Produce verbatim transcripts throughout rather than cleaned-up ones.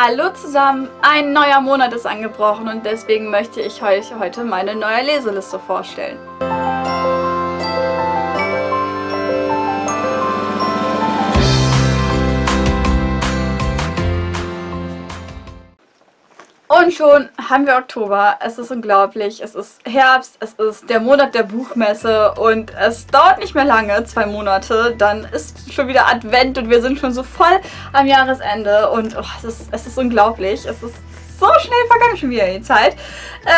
Hallo zusammen, ein neuer Monat ist angebrochen und deswegen möchte ich euch heute meine neue Leseliste vorstellen. Und schon haben wir Oktober, es ist unglaublich, es ist Herbst, es ist der Monat der Buchmesse und es dauert nicht mehr lange, zwei Monate, dann ist schon wieder Advent und wir sind schon so voll am Jahresende und oh, es ist, es ist unglaublich, es ist so schnell vergangen schon wieder die Zeit.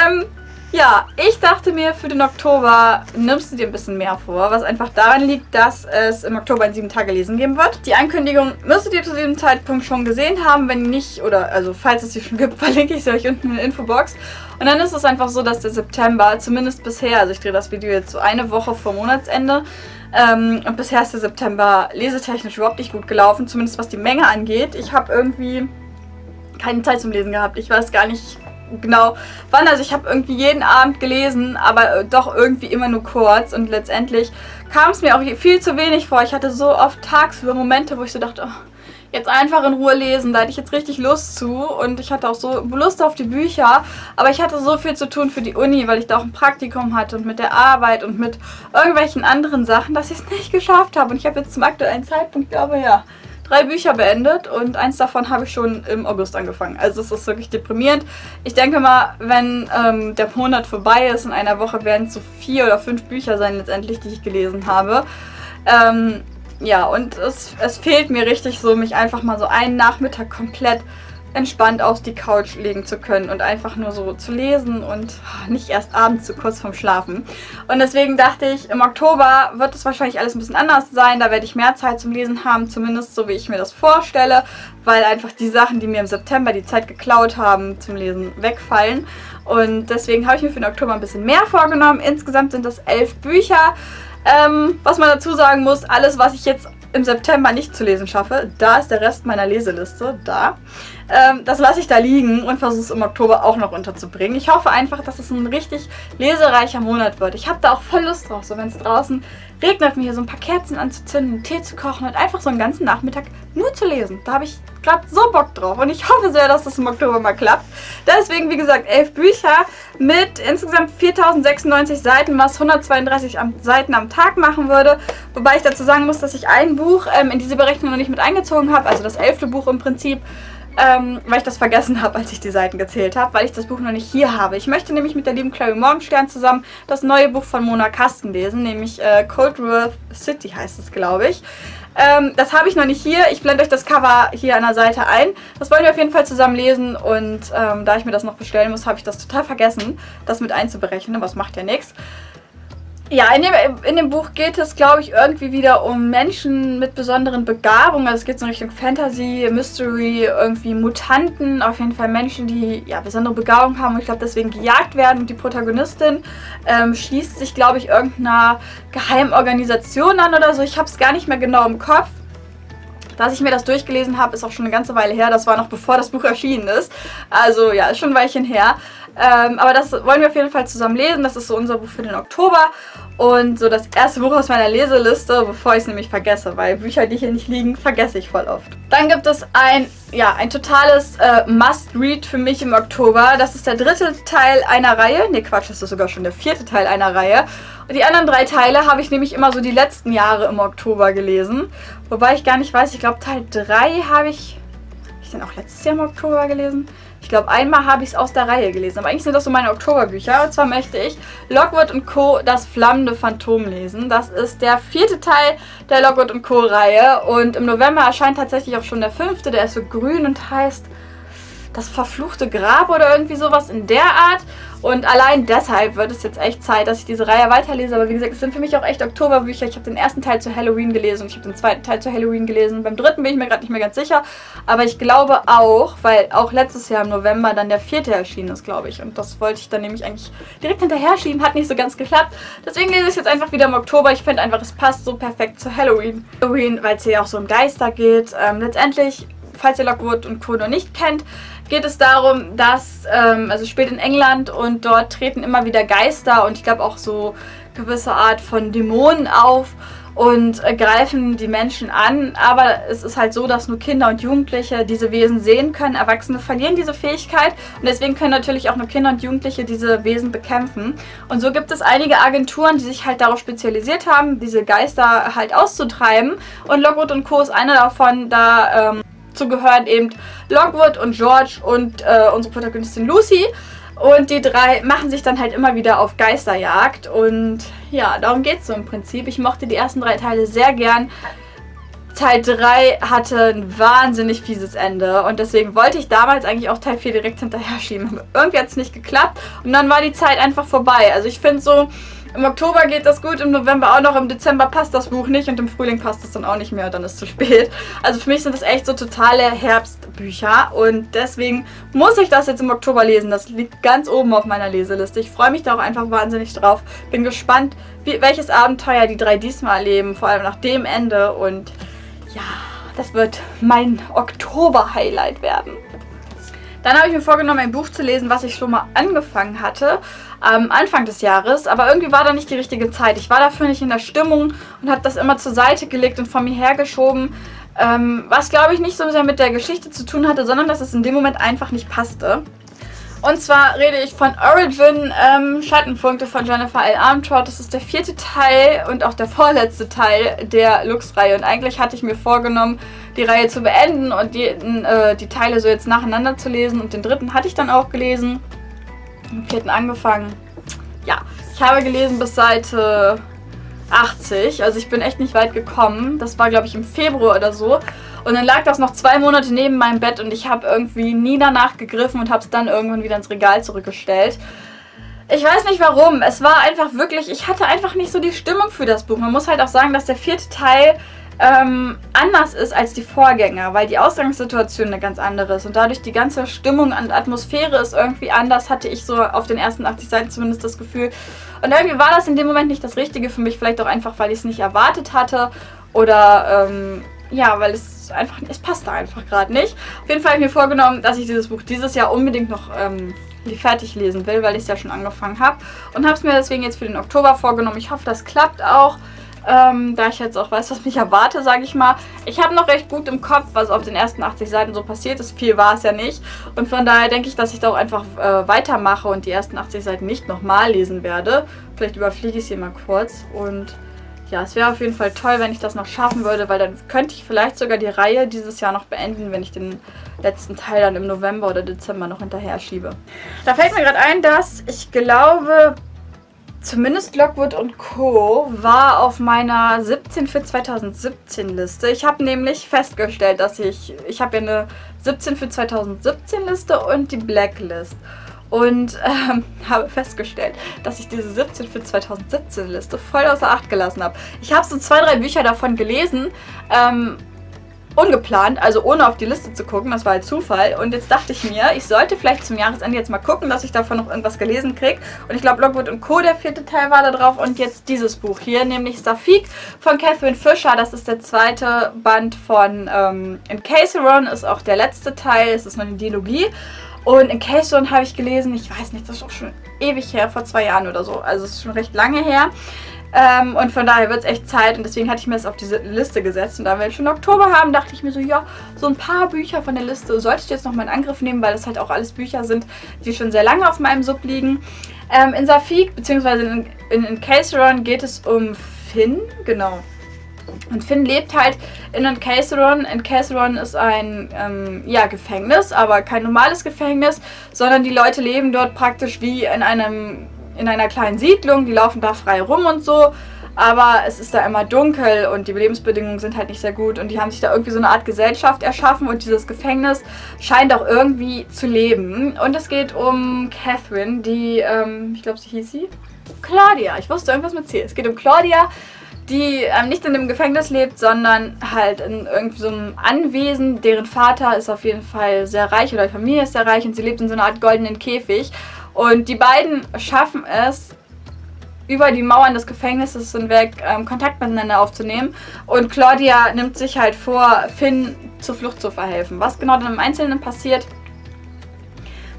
Ähm, ja, ich dachte mir, für den Oktober nimmst du dir ein bisschen mehr vor, was einfach daran liegt, dass es im Oktober in sieben Tage Lesen geben wird. Die Ankündigung müsstet ihr zu diesem Zeitpunkt schon gesehen haben, wenn nicht, oder also falls es sie schon gibt, verlinke ich sie euch unten in der Infobox. Und dann ist es einfach so, dass der September, zumindest bisher, also ich drehe das Video jetzt so eine Woche vor Monatsende, ähm, und bisher ist der September lesetechnisch überhaupt nicht gut gelaufen, zumindest was die Menge angeht. Ich habe irgendwie keine Zeit zum Lesen gehabt, ich weiß gar nicht genau wann. Also ich habe irgendwie jeden Abend gelesen, aber doch irgendwie immer nur kurz und letztendlich kam es mir auch viel zu wenig vor. Ich hatte so oft tagsüber Momente, wo ich so dachte, oh, jetzt einfach in Ruhe lesen, da hätte ich jetzt richtig Lust zu und ich hatte auch so Lust auf die Bücher, aber ich hatte so viel zu tun für die Uni, weil ich da auch ein Praktikum hatte und mit der Arbeit und mit irgendwelchen anderen Sachen, dass ich es nicht geschafft habe und ich habe jetzt zum aktuellen Zeitpunkt, glaube ich, ja, drei Bücher beendet und eins davon habe ich schon im August angefangen. Also es ist wirklich deprimierend. Ich denke mal, wenn ähm, der Monat vorbei ist, in einer Woche werden es so vier oder fünf Bücher sein letztendlich, die ich gelesen habe. Ähm, ja, und es, es fehlt mir richtig so, mich einfach mal so einen Nachmittag komplett entspannt auf die Couch legen zu können und einfach nur so zu lesen und nicht erst abends zu kurz vorm Schlafen. Und deswegen dachte ich, im Oktober wird es wahrscheinlich alles ein bisschen anders sein, da werde ich mehr Zeit zum Lesen haben, zumindest so wie ich mir das vorstelle, weil einfach die Sachen, die mir im September die Zeit geklaut haben, zum Lesen wegfallen. Und deswegen habe ich mir für den Oktober ein bisschen mehr vorgenommen. Insgesamt sind das elf Bücher. Ähm, was man dazu sagen muss, alles, was ich jetzt im September nicht zu lesen schaffe, da ist der Rest meiner Leseliste, da. Ähm, das lasse ich da liegen und versuche es im Oktober auch noch unterzubringen. Ich hoffe einfach, dass es ein richtig lesereicher Monat wird. Ich habe da auch voll Lust drauf, so wenn es draußen regnet, mir hier so ein paar Kerzen anzuzünden, Tee zu kochen und einfach so einen ganzen Nachmittag nur zu lesen. Da habe ich gerade so Bock drauf und ich hoffe sehr, dass das im Oktober mal klappt. Deswegen, wie gesagt, elf Bücher mit insgesamt viertausendsechsundneunzig Seiten, was hundertzweiunddreißig Seiten am Tag machen würde. Wobei ich dazu sagen muss, dass ich ein Buch ähm, in diese Berechnung noch nicht mit eingezogen habe, also das elfte Buch im Prinzip, Ähm, weil ich das vergessen habe, als ich die Seiten gezählt habe, weil ich das Buch noch nicht hier habe. Ich möchte nämlich mit der lieben Clary Morgenstern zusammen das neue Buch von Mona Kasten lesen, nämlich äh, Coldworth City heißt es, glaube ich. Ähm, das habe ich noch nicht hier. Ich blende euch das Cover hier an der Seite ein. Das wollen wir auf jeden Fall zusammen lesen und ähm, da ich mir das noch bestellen muss, habe ich das total vergessen, das mit einzuberechnen, aber es macht ja nichts. Ja, in dem, in dem Buch geht es, glaube ich, irgendwie wieder um Menschen mit besonderen Begabungen. Also es geht so in Richtung Fantasy, Mystery, irgendwie Mutanten. Auf jeden Fall Menschen, die ja besondere Begabungen haben und ich glaube deswegen gejagt werden. Und die Protagonistin ähm, schließt sich, glaube ich, irgendeiner Geheimorganisation an oder so. Ich habe es gar nicht mehr genau im Kopf. Dass ich mir das durchgelesen habe, ist auch schon eine ganze Weile her. Das war noch bevor das Buch erschienen ist. Also ja, ist schon ein Weilchen her. Ähm, aber das wollen wir auf jeden Fall zusammen lesen. Das ist so unser Buch für den Oktober. Und so das erste Buch aus meiner Leseliste, bevor ich es nämlich vergesse. Weil Bücher, die hier nicht liegen, vergesse ich voll oft. Dann gibt es ein, ja, ein totales äh, Must-Read für mich im Oktober. Das ist der dritte Teil einer Reihe. Ne, Quatsch, das ist sogar schon der vierte Teil einer Reihe. Und die anderen drei Teile habe ich nämlich immer so die letzten Jahre im Oktober gelesen. Wobei ich gar nicht weiß, ich glaube Teil drei habe ich... Habe ich den auch letztes Jahr im Oktober gelesen? Ich glaube, einmal habe ich es aus der Reihe gelesen. Aber eigentlich sind das so meine Oktoberbücher. Und zwar möchte ich Lockwood und Co. Das flammende Phantom lesen. Das ist der vierte Teil der Lockwood und Co. Reihe. Und im November erscheint tatsächlich auch schon der fünfte. Der ist so grün und heißt Das verfluchte Grab oder irgendwie sowas in der Art. Und allein deshalb wird es jetzt echt Zeit, dass ich diese Reihe weiterlese. Aber wie gesagt, es sind für mich auch echt Oktoberbücher. Ich habe den ersten Teil zu Halloween gelesen und ich habe den zweiten Teil zu Halloween gelesen. Beim dritten bin ich mir gerade nicht mehr ganz sicher. Aber ich glaube auch, weil auch letztes Jahr im November dann der vierte erschienen ist, glaube ich. Und das wollte ich dann nämlich eigentlich direkt hinterher schieben. Hat nicht so ganz geklappt. Deswegen lese ich es jetzt einfach wieder im Oktober. Ich finde einfach, es passt so perfekt zu Halloween. Halloween, weil es hier auch so um Geister geht. Ähm, letztendlich, falls ihr Lockwood und Co. noch nicht kennt, geht es darum, dass, ähm, also spielt in England und dort treten immer wieder Geister und ich glaube auch so gewisse Art von Dämonen auf und äh, greifen die Menschen an. Aber es ist halt so, dass nur Kinder und Jugendliche diese Wesen sehen können. Erwachsene verlieren diese Fähigkeit und deswegen können natürlich auch nur Kinder und Jugendliche diese Wesen bekämpfen. Und so gibt es einige Agenturen, die sich halt darauf spezialisiert haben, diese Geister halt auszutreiben. Und Lockwood und Co. ist einer davon, da ähm, zu gehören eben Lockwood und George und äh, unsere Protagonistin Lucy. Und die drei machen sich dann halt immer wieder auf Geisterjagd und ja, darum geht es so im Prinzip. Ich mochte die ersten drei Teile sehr gern. Teil drei hatte ein wahnsinnig fieses Ende und deswegen wollte ich damals eigentlich auch Teil vier direkt hinterher schieben. Aber irgendwie hat es nicht geklappt und dann war die Zeit einfach vorbei. Also ich finde so, im Oktober geht das gut, im November auch noch, im Dezember passt das Buch nicht und im Frühling passt es dann auch nicht mehr und dann ist es zu spät. Also für mich sind das echt so totale Herbstbücher und deswegen muss ich das jetzt im Oktober lesen. Das liegt ganz oben auf meiner Leseliste. Ich freue mich da auch einfach wahnsinnig drauf. Bin gespannt, wie, welches Abenteuer die drei diesmal erleben, vor allem nach dem Ende und... ja, das wird mein Oktober-Highlight werden. Dann habe ich mir vorgenommen, ein Buch zu lesen, was ich schon mal angefangen hatte, am Anfang des Jahres. Aber irgendwie war da nicht die richtige Zeit. Ich war dafür nicht in der Stimmung und habe das immer zur Seite gelegt und vor mir hergeschoben. Ähm, was, glaube ich, nicht so sehr mit der Geschichte zu tun hatte, sondern dass es in dem Moment einfach nicht passte. Und zwar rede ich von Origin, ähm, Schattenpunkte von Jennifer L. Armentrout. Das ist der vierte Teil und auch der vorletzte Teil der Lux-Reihe. Und eigentlich hatte ich mir vorgenommen, die Reihe zu beenden und die, äh, die Teile so jetzt nacheinander zu lesen. Und den dritten hatte ich dann auch gelesen. Den vierten angefangen. Ja, ich habe gelesen bis Seite achtzig. Also ich bin echt nicht weit gekommen. Das war, glaube ich, im Februar oder so. Und dann lag das noch zwei Monate neben meinem Bett und ich habe irgendwie nie danach gegriffen und habe es dann irgendwann wieder ins Regal zurückgestellt. Ich weiß nicht warum, es war einfach wirklich, ich hatte einfach nicht so die Stimmung für das Buch. Man muss halt auch sagen, dass der vierte Teil ähm, anders ist als die Vorgänger, weil die Ausgangssituation eine ganz andere ist und dadurch die ganze Stimmung und Atmosphäre ist irgendwie anders, hatte ich so auf den ersten achtzig Seiten zumindest das Gefühl. Und irgendwie war das in dem Moment nicht das Richtige für mich, vielleicht auch einfach, weil ich es nicht erwartet hatte oder... Ähm, ja, weil es einfach, es passt da einfach gerade nicht. Auf jeden Fall habe ich mir vorgenommen, dass ich dieses Buch dieses Jahr unbedingt noch ähm, fertig lesen will, weil ich es ja schon angefangen habe. Und habe es mir deswegen jetzt für den Oktober vorgenommen. Ich hoffe, das klappt auch, ähm, da ich jetzt auch weiß, was mich erwarte, sage ich mal. Ich habe noch recht gut im Kopf, was auf den ersten achtzig Seiten so passiert ist. Viel war es ja nicht. Und von daher denke ich, dass ich da auch einfach äh, weitermache und die ersten achtzig Seiten nicht nochmal lesen werde. Vielleicht überfliege ich sie mal kurz und... ja, es wäre auf jeden Fall toll, wenn ich das noch schaffen würde, weil dann könnte ich vielleicht sogar die Reihe dieses Jahr noch beenden, wenn ich den letzten Teil dann im November oder Dezember noch hinterher schiebe. Da fällt mir gerade ein, dass ich glaube, zumindest Lockwood und Co. war auf meiner siebzehn für zweitausendsiebzehn Liste. Ich habe nämlich festgestellt, dass ich, ich habe ja eine siebzehn für zweitausendsiebzehn Liste und die Blacklist. Und ähm, habe festgestellt, dass ich diese siebzehn für zweitausendsiebzehn Liste voll außer Acht gelassen habe. Ich habe so zwei, drei Bücher davon gelesen, ähm, ungeplant, also ohne auf die Liste zu gucken, das war halt Zufall. Und jetzt dachte ich mir, ich sollte vielleicht zum Jahresende jetzt mal gucken, dass ich davon noch irgendwas gelesen kriege. Und ich glaube, Lockwood und Co., der vierte Teil war da drauf. Und jetzt dieses Buch hier, nämlich Sapphique von Catherine Fisher. Das ist der zweite Band von ähm, Incarceron, ist auch der letzte Teil, es ist eine Dialogie. Und Incarceron habe ich gelesen, ich weiß nicht, das ist auch schon ewig her, vor zwei Jahren oder so. Also es ist schon recht lange her. Ähm, und von daher wird es echt Zeit und deswegen hatte ich mir das auf diese Liste gesetzt. Und da wir schon Oktober haben, dachte ich mir so, ja, so ein paar Bücher von der Liste sollte ich jetzt nochmal in Angriff nehmen, weil das halt auch alles Bücher sind, die schon sehr lange auf meinem Sub liegen. Ähm, in Sapphique, beziehungsweise in, in Incarceron geht es um Finn, genau. Und Finn lebt halt in Incarceron. Incarceron ist ein ähm, ja, Gefängnis, aber kein normales Gefängnis, sondern die Leute leben dort praktisch wie in, einem, in einer kleinen Siedlung. Die laufen da frei rum und so, aber es ist da immer dunkel und die Lebensbedingungen sind halt nicht sehr gut. Und die haben sich da irgendwie so eine Art Gesellschaft erschaffen und dieses Gefängnis scheint auch irgendwie zu leben. Und es geht um Catherine, die, ähm, ich glaube, sie hieß sie? Claudia, ich wusste irgendwas mit C. Es geht um Claudia, die ähm, nicht in einem Gefängnis lebt, sondern halt in irgendwie so einem Anwesen. Deren Vater ist auf jeden Fall sehr reich oder die Familie ist sehr reich und sie lebt in so einer Art goldenen Käfig. Und die beiden schaffen es, über die Mauern des Gefängnisses hinweg ähm, Kontakt miteinander aufzunehmen. Und Claudia nimmt sich halt vor, Finn zur Flucht zu verhelfen. Was genau dann im Einzelnen passiert,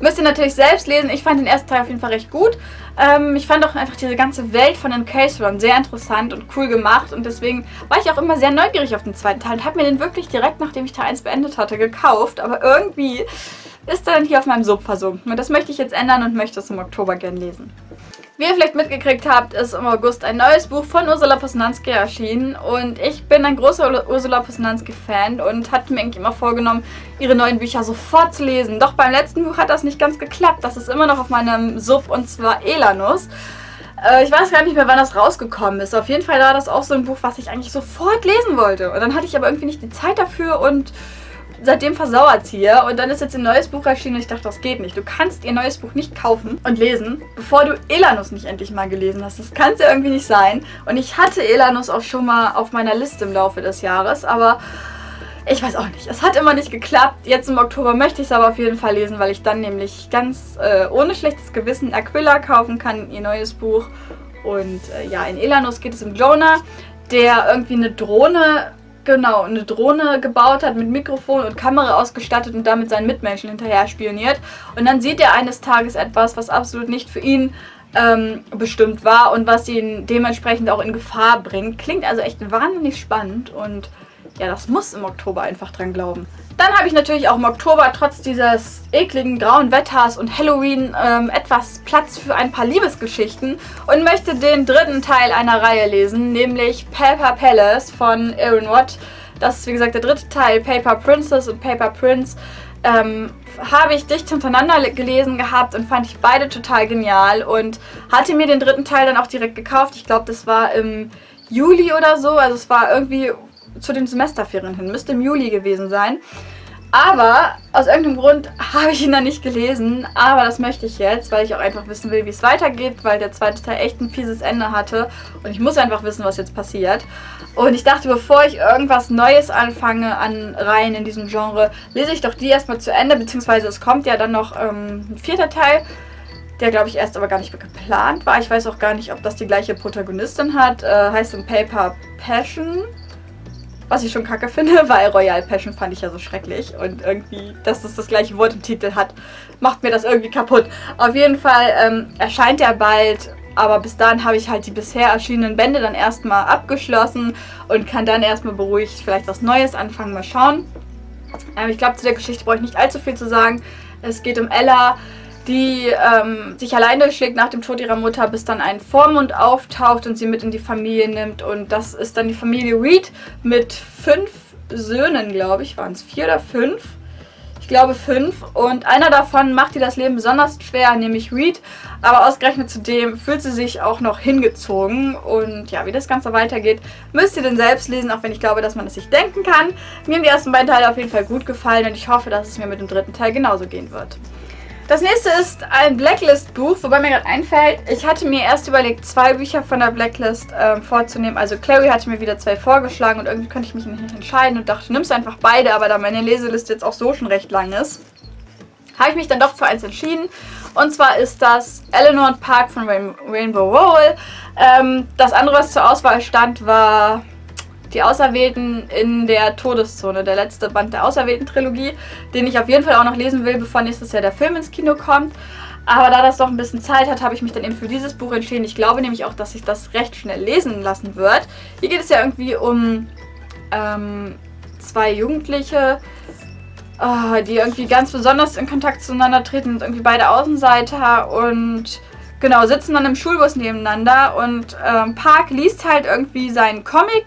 Müsst ihr natürlich selbst lesen. Ich fand den ersten Teil auf jeden Fall recht gut. Ähm, ich fand auch einfach diese ganze Welt von Incarceron sehr interessant und cool gemacht. Und deswegen war ich auch immer sehr neugierig auf den zweiten Teil und habe mir den wirklich direkt, nachdem ich Teil eins beendet hatte, gekauft. Aber irgendwie ist er dann hier auf meinem Sub versunken. Und das möchte ich jetzt ändern und möchte es im Oktober gern lesen. Wie ihr vielleicht mitgekriegt habt, ist im August ein neues Buch von Ursula Poznanski erschienen und ich bin ein großer Ursula Poznanski-Fan und hatte mir eigentlich immer vorgenommen, ihre neuen Bücher sofort zu lesen. Doch beim letzten Buch hat das nicht ganz geklappt, das ist immer noch auf meinem Sub und zwar Elanus. Ich weiß gar nicht mehr, wann das rausgekommen ist. Auf jeden Fall war das auch so ein Buch, was ich eigentlich sofort lesen wollte und dann hatte ich aber irgendwie nicht die Zeit dafür und seitdem versauert es hier und dann ist jetzt ein neues Buch erschienen und ich dachte, das geht nicht. Du kannst ihr neues Buch nicht kaufen und lesen, bevor du Elanus nicht endlich mal gelesen hast. Das kann es ja irgendwie nicht sein. Und ich hatte Elanus auch schon mal auf meiner Liste im Laufe des Jahres, aber ich weiß auch nicht. Es hat immer nicht geklappt. Jetzt im Oktober möchte ich es aber auf jeden Fall lesen, weil ich dann nämlich ganz äh, ohne schlechtes Gewissen Aquila kaufen kann, ihr neues Buch. Und äh, ja, in Elanus geht es um Jonah, der irgendwie eine Drohne... Genau, eine Drohne gebaut hat, mit Mikrofon und Kamera ausgestattet und damit seinen Mitmenschen hinterher spioniert. Und dann sieht er eines Tages etwas, was absolut nicht für ihn ähm, bestimmt war und was ihn dementsprechend auch in Gefahr bringt. Klingt also echt wahnsinnig spannend und ja, das muss im Oktober einfach dran glauben. Dann habe ich natürlich auch im Oktober trotz dieses ekligen grauen Wetters und Halloween ähm, etwas Platz für ein paar Liebesgeschichten und möchte den dritten Teil einer Reihe lesen, nämlich Paper Palace von Erin Watt. Das ist wie gesagt der dritte Teil, Paper Princess und Paper Prince. Ähm, habe ich dicht hintereinander gelesen gehabt und fand ich beide total genial und hatte mir den dritten Teil dann auch direkt gekauft. Ich glaube, das war im Juli oder so, also es war irgendwie... zu den Semesterferien hin. Müsste im Juli gewesen sein. Aber aus irgendeinem Grund habe ich ihn dann nicht gelesen. Aber das möchte ich jetzt, weil ich auch einfach wissen will, wie es weitergeht, weil der zweite Teil echt ein fieses Ende hatte. Und ich muss einfach wissen, was jetzt passiert. Und ich dachte, bevor ich irgendwas Neues anfange an Reihen in diesem Genre, lese ich doch die erstmal zu Ende. Beziehungsweise es kommt ja dann noch ähm, ein vierter Teil, der, glaube ich, erst aber gar nicht geplant war. Ich weiß auch gar nicht, ob das die gleiche Protagonistin hat. Äh, heißt im Paper Passion. Was ich schon kacke finde, weil Royal Passion fand ich ja so schrecklich. Und irgendwie, dass es das gleiche Wort im Titel hat, macht mir das irgendwie kaputt. Auf jeden Fall ähm, erscheint er bald, aber bis dahin habe ich halt die bisher erschienenen Bände dann erstmal abgeschlossen und kann dann erstmal beruhigt vielleicht was Neues anfangen, mal schauen. Ähm, ich glaube, zu der Geschichte brauche ich nicht allzu viel zu sagen. Es geht um Ella, die ähm, sich alleine schickt nach dem Tod ihrer Mutter, bis dann ein Vormund auftaucht und sie mit in die Familie nimmt. Und das ist dann die Familie Reed mit fünf Söhnen, glaube ich. Waren es vier oder fünf? Ich glaube fünf. Und einer davon macht ihr das Leben besonders schwer, nämlich Reed. Aber ausgerechnet zudem fühlt sie sich auch noch hingezogen. Und ja, wie das Ganze weitergeht, müsst ihr denn selbst lesen, auch wenn ich glaube, dass man es sich denken kann. Mir haben die ersten beiden Teile auf jeden Fall gut gefallen und ich hoffe, dass es mir mit dem dritten Teil genauso gehen wird. Das nächste ist ein Blacklist-Buch, wobei mir gerade einfällt, ich hatte mir erst überlegt, zwei Bücher von der Blacklist äh, vorzunehmen. Also Clary hatte mir wieder zwei vorgeschlagen und irgendwie konnte ich mich nicht entscheiden und dachte, nimmst einfach beide, aber da meine Leseliste jetzt auch so schon recht lang ist, habe ich mich dann doch für eins entschieden. Und zwar ist das Eleanor und Park von Rain Rainbow Rowell. Ähm, das andere, was zur Auswahl stand, war... Die Auserwählten in der Todeszone, der letzte Band der Auserwählten-Trilogie, den ich auf jeden Fall auch noch lesen will, bevor nächstes Jahr der Film ins Kino kommt. Aber da das doch ein bisschen Zeit hat, habe ich mich dann eben für dieses Buch entschieden. Ich glaube nämlich auch, dass sich das recht schnell lesen lassen wird. Hier geht es ja irgendwie um ähm, zwei Jugendliche, oh, die irgendwie ganz besonders in Kontakt zueinander treten, sind irgendwie beide Außenseiter und... Genau, sitzen dann im Schulbus nebeneinander und ähm, Park liest halt irgendwie seinen Comic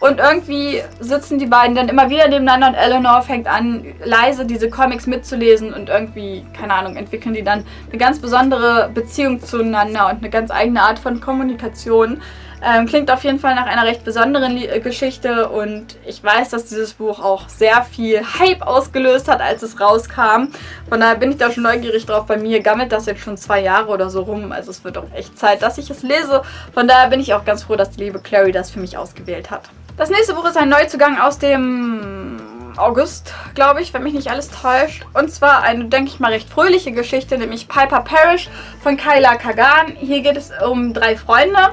und irgendwie sitzen die beiden dann immer wieder nebeneinander und Eleanor fängt an, leise diese Comics mitzulesen und irgendwie, keine Ahnung, entwickeln die dann eine ganz besondere Beziehung zueinander und eine ganz eigene Art von Kommunikation. Ähm, klingt auf jeden Fall nach einer recht besonderen Li- Geschichte und ich weiß, dass dieses Buch auch sehr viel Hype ausgelöst hat, als es rauskam. Von daher bin ich da schon neugierig drauf. Bei mir gammelt das jetzt schon zwei Jahre oder so rum, also es wird auch echt Zeit, dass ich es lese. Von daher bin ich auch ganz froh, dass die liebe Clary das für mich ausgewählt hat. Das nächste Buch ist ein Neuzugang aus dem August, glaube ich, wenn mich nicht alles täuscht. Und zwar eine, denke ich mal, recht fröhliche Geschichte, nämlich Piper Perish von Kayla Kagan. Hier geht es um drei Freunde.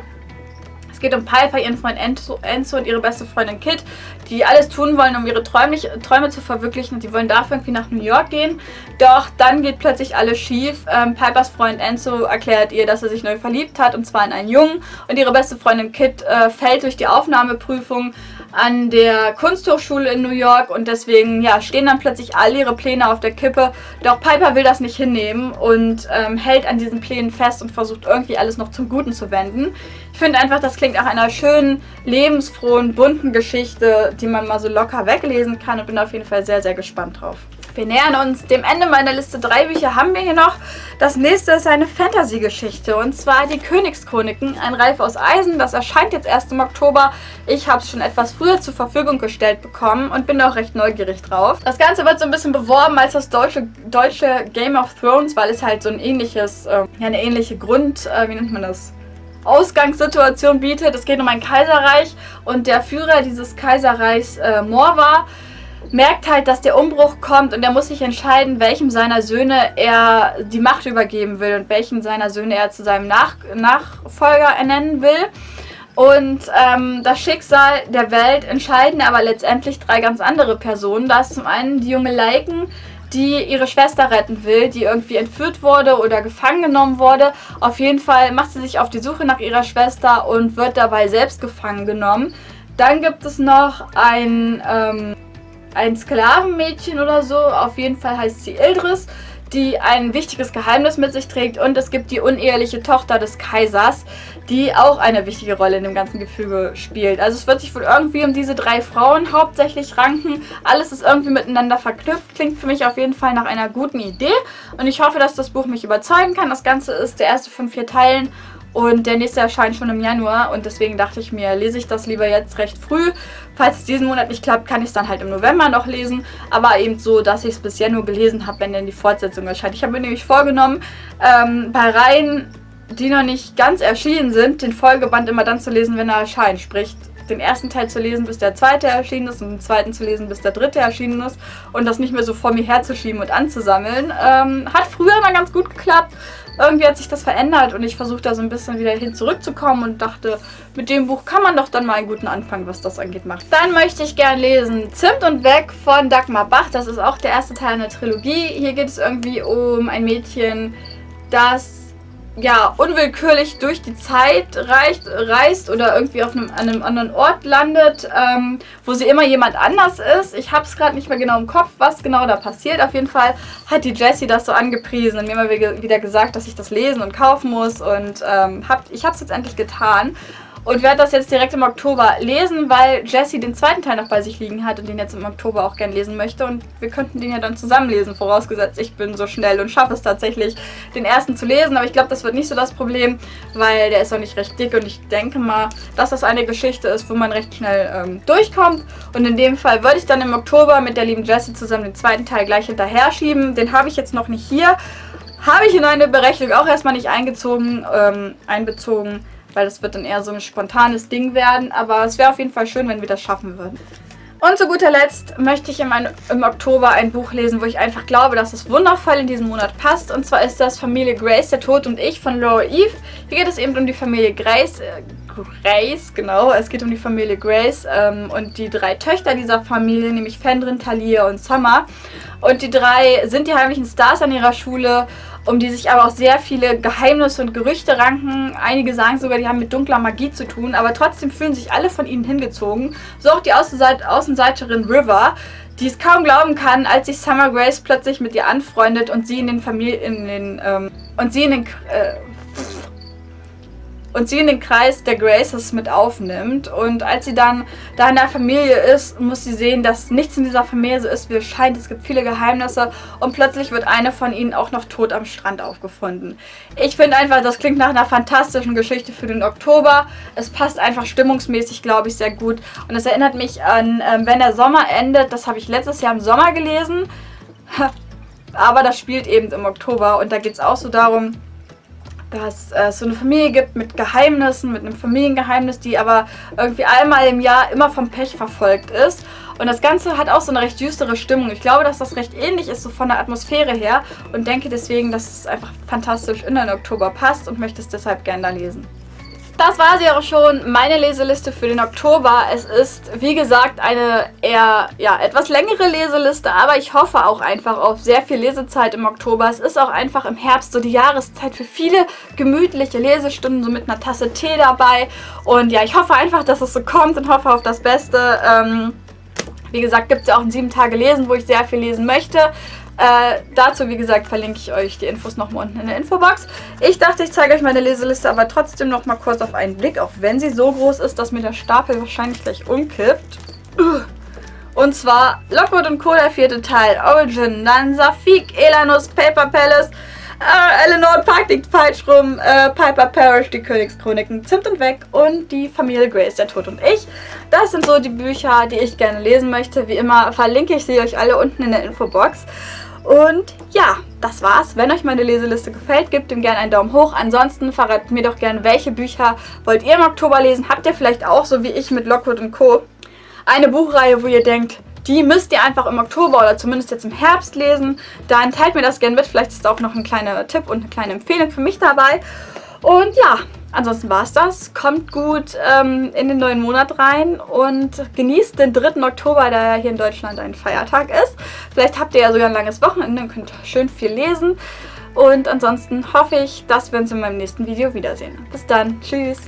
Es geht um Piper, ihren Freund Enzo, Enzo und ihre beste Freundin Kit, die alles tun wollen, um ihre Träumlich Träume zu verwirklichen. Und die wollen dafür irgendwie nach New York gehen. Doch dann geht plötzlich alles schief. Ähm, Pipers Freund Enzo erklärt ihr, dass er sich neu verliebt hat, und zwar in einen Jungen. Und ihre beste Freundin Kit äh, fällt durch die Aufnahmeprüfung an der Kunsthochschule in New York. Und deswegen ja, stehen dann plötzlich all ihre Pläne auf der Kippe. Doch Piper will das nicht hinnehmen und ähm, hält an diesen Plänen fest und versucht irgendwie alles noch zum Guten zu wenden. Ich finde einfach, das klingt nach einer schönen, lebensfrohen, bunten Geschichte, die man mal so locker weglesen kann, und bin auf jeden Fall sehr, sehr gespannt drauf. Wir nähern uns dem Ende meiner Liste. Drei Bücher haben wir hier noch. Das nächste ist eine Fantasy-Geschichte, und zwar die Königschroniken, ein Reif aus Eisen. Das erscheint jetzt erst im Oktober. Ich habe es schon etwas früher zur Verfügung gestellt bekommen und bin auch recht neugierig drauf. Das Ganze wird so ein bisschen beworben als das deutsche, deutsche Game of Thrones, weil es halt so ein ähnliches, äh, ja, eine ähnliche Grund, äh, wie nennt man das? Ausgangssituation bietet. Es geht um ein Kaiserreich, und der Führer dieses Kaiserreichs, äh, Morvar, merkt halt, dass der Umbruch kommt, und er muss sich entscheiden, welchem seiner Söhne er die Macht übergeben will und welchen seiner Söhne er zu seinem Nach Nachfolger ernennen will. Und ähm, das Schicksal der Welt entscheiden aber letztendlich drei ganz andere Personen. Da ist zum einen die junge Lycan, die ihre Schwester retten will, die irgendwie entführt wurde oder gefangen genommen wurde. Auf jeden Fall macht sie sich auf die Suche nach ihrer Schwester und wird dabei selbst gefangen genommen. Dann gibt es noch ein, ähm, ein Sklavenmädchen oder so, auf jeden Fall heißt sie Ildris, die ein wichtiges Geheimnis mit sich trägt. Und es gibt die uneheliche Tochter des Kaisers, die auch eine wichtige Rolle in dem ganzen Gefüge spielt. Also es wird sich wohl irgendwie um diese drei Frauen hauptsächlich ranken. Alles ist irgendwie miteinander verknüpft. Klingt für mich auf jeden Fall nach einer guten Idee. Und ich hoffe, dass das Buch mich überzeugen kann. Das Ganze ist der erste von vier Teilen. Und der nächste erscheint schon im Januar, und deswegen dachte ich mir, lese ich das lieber jetzt recht früh. Falls es diesen Monat nicht klappt, kann ich es dann halt im November noch lesen. Aber eben so, dass ich es bis Januar gelesen habe, wenn denn die Fortsetzung erscheint. Ich habe mir nämlich vorgenommen, ähm, bei Reihen, die noch nicht ganz erschienen sind, den Folgeband immer dann zu lesen, wenn er erscheint. Sprich, den ersten Teil zu lesen, bis der zweite erschienen ist, und den zweiten zu lesen, bis der dritte erschienen ist, und das nicht mehr so vor mir herzuschieben und anzusammeln. Ähm, hat früher mal ganz gut geklappt. Irgendwie hat sich das verändert, und ich versuche da so ein bisschen wieder hin zurückzukommen und dachte, mit dem Buch kann man doch dann mal einen guten Anfang, was das angeht, machen. Dann möchte ich gerne lesen Zimt und Weg von Dagmar Bach. Das ist auch der erste Teil einer Trilogie. Hier geht es irgendwie um ein Mädchen, das ja unwillkürlich durch die Zeit reicht, reist oder irgendwie auf einem, an einem anderen Ort landet, ähm, wo sie immer jemand anders ist. Ich habe es gerade nicht mehr genau im Kopf, was genau da passiert. Auf jeden Fall hat die Jessie das so angepriesen und mir immer wieder gesagt, dass ich das lesen und kaufen muss, und ähm, hab, ich habe es jetzt endlich getan. Und werde das jetzt direkt im Oktober lesen, weil Jessie den zweiten Teil noch bei sich liegen hat und den jetzt im Oktober auch gern lesen möchte. Und wir könnten den ja dann zusammen lesen, vorausgesetzt ich bin so schnell und schaffe es tatsächlich, den ersten zu lesen. Aber ich glaube, das wird nicht so das Problem, weil der ist auch nicht recht dick, und ich denke mal, dass das eine Geschichte ist, wo man recht schnell ähm, durchkommt. Und in dem Fall würde ich dann im Oktober mit der lieben Jessie zusammen den zweiten Teil gleich hinterher schieben. Den habe ich jetzt noch nicht hier. Habe ich in eine Berechnung auch erstmal nicht eingezogen, ähm, einbezogen. Weil das wird dann eher so ein spontanes Ding werden. Aber es wäre auf jeden Fall schön, wenn wir das schaffen würden. Und zu guter Letzt möchte ich im, im Oktober ein Buch lesen, wo ich einfach glaube, dass es wundervoll in diesen Monat passt. Und zwar ist das Familie Grace, der Tod und ich von Laura Eve. Hier geht es eben um die Familie Grace. Äh, Grace, genau. Es geht um die Familie Grace ähm, und die drei Töchter dieser Familie, nämlich Fendrin, Talia und Summer. Und die drei sind die heimlichen Stars an ihrer Schule, um die sich aber auch sehr viele Geheimnisse und Gerüchte ranken. Einige sagen sogar, die haben mit dunkler Magie zu tun, aber trotzdem fühlen sich alle von ihnen hingezogen. So auch die Außenseiterin River, die es kaum glauben kann, als sich Summer Grace plötzlich mit ihr anfreundet und sie in den Familie... in den... Ähm, und sie in den... Äh, und sie in den Kreis der Graces mit aufnimmt. Und als sie dann da in der Familie ist, muss sie sehen, dass nichts in dieser Familie so ist, wie es scheint. Es gibt viele Geheimnisse, und plötzlich wird eine von ihnen auch noch tot am Strand aufgefunden. Ich finde einfach, das klingt nach einer fantastischen Geschichte für den Oktober. Es passt einfach stimmungsmäßig, glaube ich, sehr gut. Und es erinnert mich an äh, Wenn der Sommer endet. Das habe ich letztes Jahr im Sommer gelesen. Aber das spielt eben im Oktober, und da geht es auch so darum, dass es so eine Familie gibt mit Geheimnissen, mit einem Familiengeheimnis, die aber irgendwie einmal im Jahr immer vom Pech verfolgt ist. Und das Ganze hat auch so eine recht düstere Stimmung. Ich glaube, dass das recht ähnlich ist, so von der Atmosphäre her, und denke deswegen, dass es einfach fantastisch in den Oktober passt und möchte es deshalb gerne da lesen. Das war sie auch schon, meine Leseliste für den Oktober. Es ist, wie gesagt, eine eher, ja, etwas längere Leseliste, aber ich hoffe auch einfach auf sehr viel Lesezeit im Oktober. Es ist auch einfach im Herbst so die Jahreszeit für viele gemütliche Lesestunden, so mit einer Tasse Tee dabei. Und ja, ich hoffe einfach, dass es so kommt und hoffe auf das Beste. Ähm, wie gesagt, gibt es ja auch in sieben Tage Lesen, wo ich sehr viel lesen möchte. Äh, dazu, wie gesagt, verlinke ich euch die Infos nochmal unten in der Infobox. Ich dachte, ich zeige euch meine Leseliste, aber trotzdem nochmal kurz auf einen Blick, auch wenn sie so groß ist, dass mir der Stapel wahrscheinlich gleich umkippt. Und zwar Lockwood und Co., der vierte Teil, Origin, dann Sapphique, Elanus, Paper Palace, äh, Eleanor Park liegt falsch rum, äh, Piper Perish, die Königschroniken, Zimt und Weg und die Familie Grace, der Tod und ich. Das sind so die Bücher, die ich gerne lesen möchte. Wie immer verlinke ich sie euch alle unten in der Infobox. Und ja, das war's. Wenn euch meine Leseliste gefällt, gebt ihm gerne einen Daumen hoch. Ansonsten verratet mir doch gerne, welche Bücher wollt ihr im Oktober lesen. Habt ihr vielleicht auch, so wie ich mit Lockwood und Co., eine Buchreihe, wo ihr denkt, die müsst ihr einfach im Oktober oder zumindest jetzt im Herbst lesen. Dann teilt mir das gerne mit. Vielleicht ist da auch noch ein kleiner Tipp und eine kleine Empfehlung für mich dabei. Und ja, ansonsten war's das. Kommt gut ähm, in den neuen Monat rein und genießt den dritten Oktober, da ja hier in Deutschland ein Feiertag ist. Vielleicht habt ihr ja sogar ein langes Wochenende und könnt schön viel lesen. Und ansonsten hoffe ich, dass wir uns in meinem nächsten Video wiedersehen. Bis dann. Tschüss.